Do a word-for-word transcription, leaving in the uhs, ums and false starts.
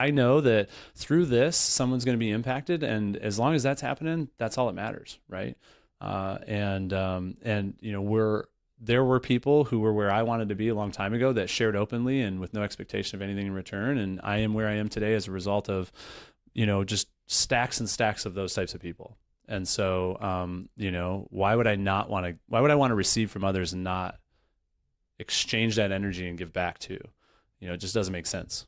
I know that through this, someone's going to be impacted, and as long as that's happening, that's all that matters, right? Uh, and um, and you know, we're there were people who were where I wanted to be a long time ago that shared openly and with no expectation of anything in return, and I am where I am today as a result of, you know, just stacks and stacks of those types of people. And so, um, you know, why would I not want to? Why would I want to receive from others and not exchange that energy and give back to? You know, it just doesn't make sense.